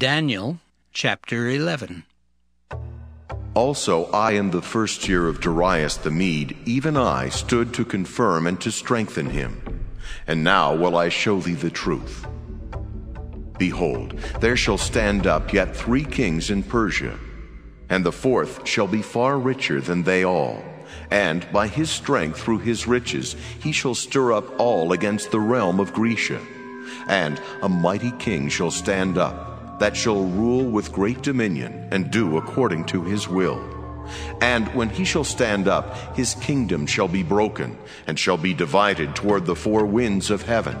Daniel chapter 11. Also I, in the first year of Darius the Mede, even I, stood to confirm and to strengthen him. And now will I show thee the truth. Behold, there shall stand up yet 3 kings in Persia, and the 4th shall be far richer than they all. And by his strength through his riches he shall stir up all against the realm of Grecia. And a mighty king shall stand up, that shall rule with great dominion, and do according to his will. And when he shall stand up, his kingdom shall be broken, and shall be divided toward the 4 winds of heaven.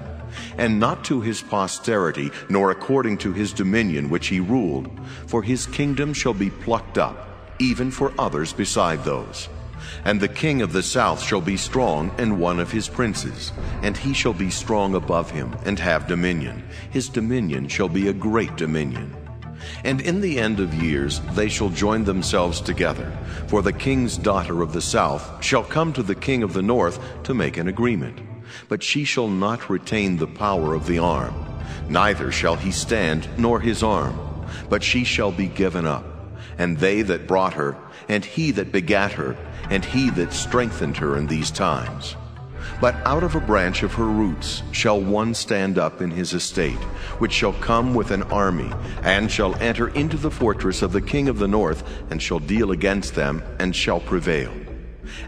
And not to his posterity, nor according to his dominion which he ruled, for his kingdom shall be plucked up, even for others beside those. And the king of the south shall be strong, and one of his princes, and he shall be strong above him, and have dominion. His dominion shall be a great dominion. And in the end of years they shall join themselves together, for the king's daughter of the south shall come to the king of the north to make an agreement. But she shall not retain the power of the arm, neither shall he stand, nor his arm, but she shall be given up, and they that brought her, and he that begat her, and he that strengthened her in these times. But out of a branch of her roots shall one stand up in his estate, which shall come with an army, and shall enter into the fortress of the king of the north, and shall deal against them, and shall prevail.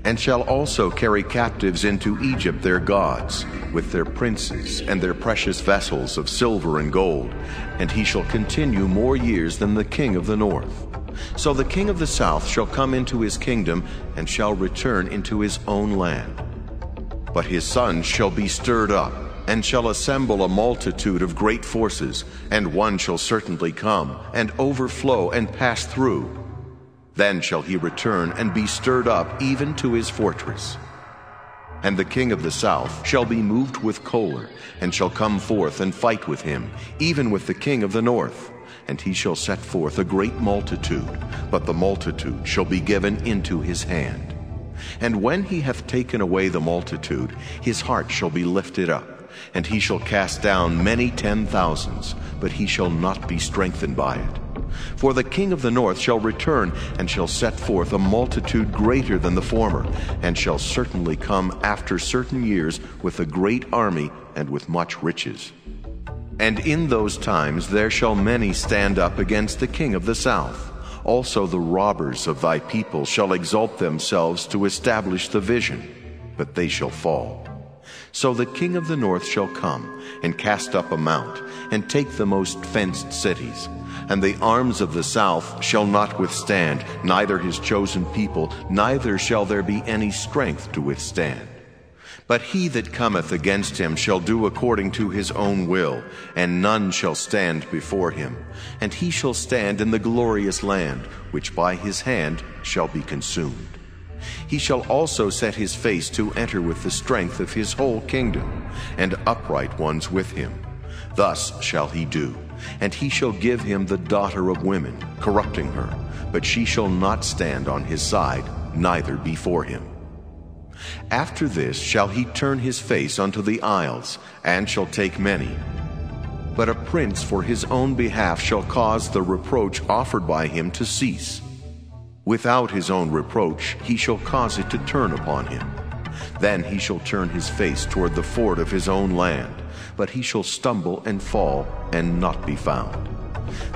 And shall also carry captives into Egypt their gods, with their princes, and their precious vessels of silver and gold, and he shall continue more years than the king of the north. So the king of the south shall come into his kingdom, and shall return into his own land. But his sons shall be stirred up, and shall assemble a multitude of great forces, and one shall certainly come, and overflow, and pass through. Then shall he return, and be stirred up even to his fortress. And the king of the south shall be moved with choler, and shall come forth and fight with him, even with the king of the north. And he shall set forth a great multitude, but the multitude shall be given into his hand. And when he hath taken away the multitude, his heart shall be lifted up, and he shall cast down many 10,000s, but he shall not be strengthened by it. For the king of the north shall return, and shall set forth a multitude greater than the former, and shall certainly come after certain years with a great army and with much riches. And in those times there shall many stand up against the king of the south. Also the robbers of thy people shall exalt themselves to establish the vision, but they shall fall. So the king of the north shall come, and cast up a mount, and take the most fenced cities. And the arms of the south shall not withstand, neither his chosen people, neither shall there be any strength to withstand. But he that cometh against him shall do according to his own will, and none shall stand before him. And he shall stand in the glorious land, which by his hand shall be consumed. He shall also set his face to enter with the strength of his whole kingdom, and upright ones with him. Thus shall he do. And he shall give him the daughter of women, corrupting her, but she shall not stand on his side, neither before him. After this shall he turn his face unto the isles, and shall take many. But a prince for his own behalf shall cause the reproach offered by him to cease. Without his own reproach he shall cause it to turn upon him. Then he shall turn his face toward the ford of his own land, but he shall stumble and fall, and not be found.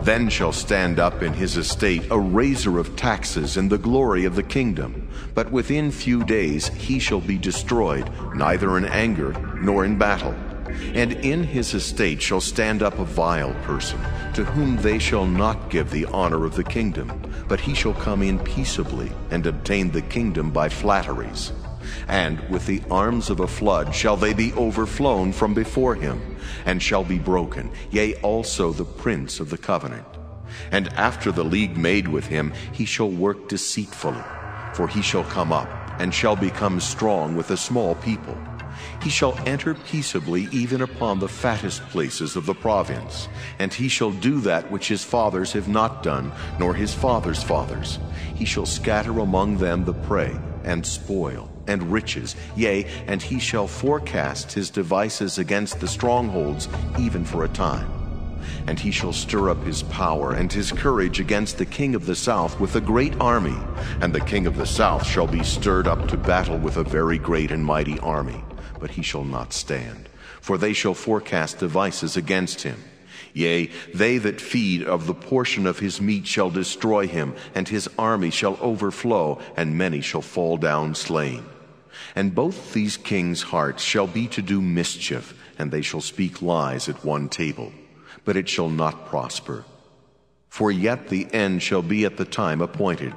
Then shall stand up in his estate a raiser of taxes in the glory of the kingdom, but within few days he shall be destroyed, neither in anger nor in battle. And in his estate shall stand up a vile person, to whom they shall not give the honor of the kingdom, but he shall come in peaceably, and obtain the kingdom by flatteries. And with the arms of a flood shall they be overflown from before him, and shall be broken, yea, also the prince of the covenant. And after the league made with him, he shall work deceitfully, for he shall come up, and shall become strong with a small people. He shall enter peaceably even upon the fattest places of the province, and he shall do that which his fathers have not done, nor his father's fathers. He shall scatter among them the prey, and spoil, and riches, yea, and he shall forecast his devices against the strongholds, even for a time. And he shall stir up his power and his courage against the king of the south with a great army. And the king of the south shall be stirred up to battle with a very great and mighty army. But he shall not stand, for they shall forecast devices against him. Yea, they that feed of the portion of his meat shall destroy him, and his army shall overflow, and many shall fall down slain. And both these kings' hearts shall be to do mischief, and they shall speak lies at one table. But it shall not prosper. For yet the end shall be at the time appointed.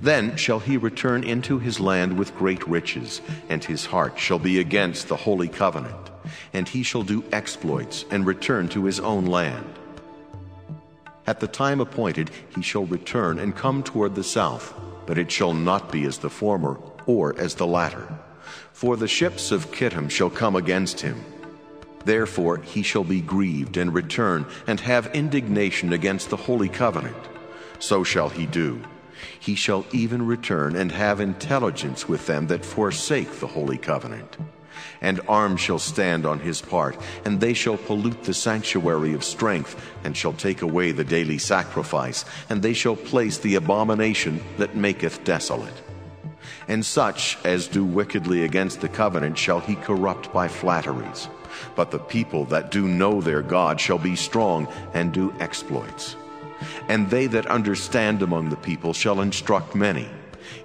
Then shall he return into his land with great riches, and his heart shall be against the holy covenant, and he shall do exploits and return to his own land. At the time appointed he shall return and come toward the south, but it shall not be as the former or as the latter. For the ships of Kittim shall come against him. Therefore he shall be grieved and return, and have indignation against the holy covenant. So shall he do. He shall even return and have intelligence with them that forsake the holy covenant. And arm shall stand on his part, and they shall pollute the sanctuary of strength, and shall take away the daily sacrifice, and they shall place the abomination that maketh desolate. And such as do wickedly against the covenant shall he corrupt by flatteries. But the people that do know their God shall be strong and do exploits. And they that understand among the people shall instruct many.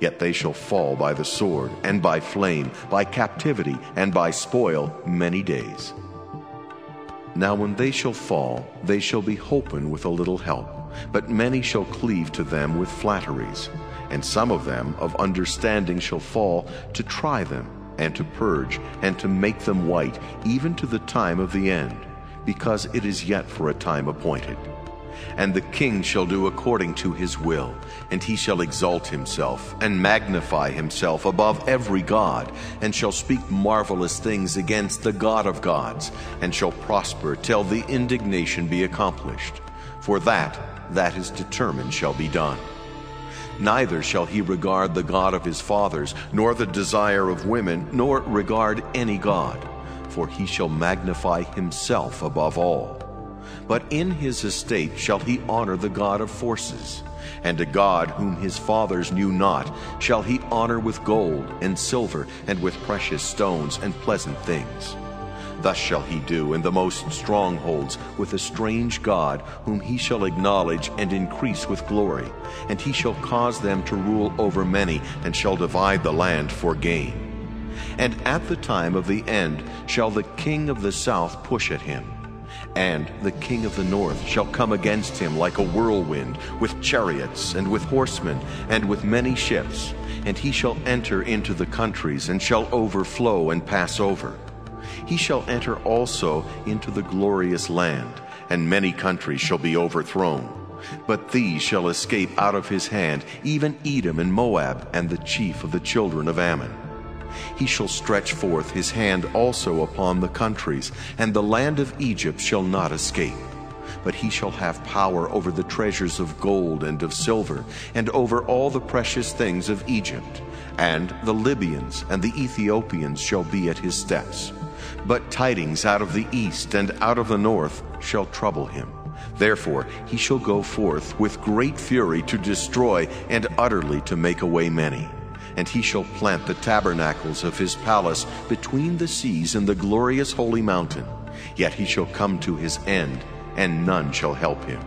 Yet they shall fall by the sword, and by flame, by captivity, and by spoil many days. Now when they shall fall, they shall be holpen with a little help. But many shall cleave to them with flatteries. And some of them of understanding shall fall, to try them, and to purge, and to make them white, even to the time of the end, because it is yet for a time appointed. And the king shall do according to his will, and he shall exalt himself, and magnify himself above every god, and shall speak marvelous things against the God of gods, and shall prosper till the indignation be accomplished. For that is determined shall be done. Neither shall he regard the God of his fathers, nor the desire of women, nor regard any god, for he shall magnify himself above all. But in his estate shall he honor the God of forces, and a god whom his fathers knew not shall he honor with gold and silver, and with precious stones and pleasant things. Thus shall he do in the most strongholds with a strange god, whom he shall acknowledge and increase with glory. And he shall cause them to rule over many, and shall divide the land for gain. And at the time of the end shall the king of the south push at him. And the king of the north shall come against him like a whirlwind, with chariots, and with horsemen, and with many ships. And he shall enter into the countries, and shall overflow and pass over. He shall enter also into the glorious land, and many countries shall be overthrown. But these shall escape out of his hand, even Edom and Moab, and the chief of the children of Ammon. He shall stretch forth his hand also upon the countries, and the land of Egypt shall not escape. But he shall have power over the treasures of gold and of silver, and over all the precious things of Egypt. And the Libyans and the Ethiopians shall be at his steps. But tidings out of the east and out of the north shall trouble him. Therefore he shall go forth with great fury to destroy, and utterly to make away many. And he shall plant the tabernacles of his palace between the seas and the glorious holy mountain. Yet he shall come to his end, and none shall help him.